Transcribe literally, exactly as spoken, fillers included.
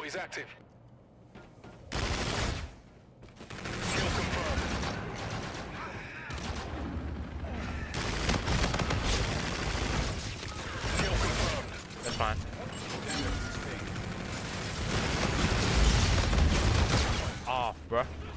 Transport is active. Kill confirmed. Kill confirmed. That's fine. Off, oh, bruh.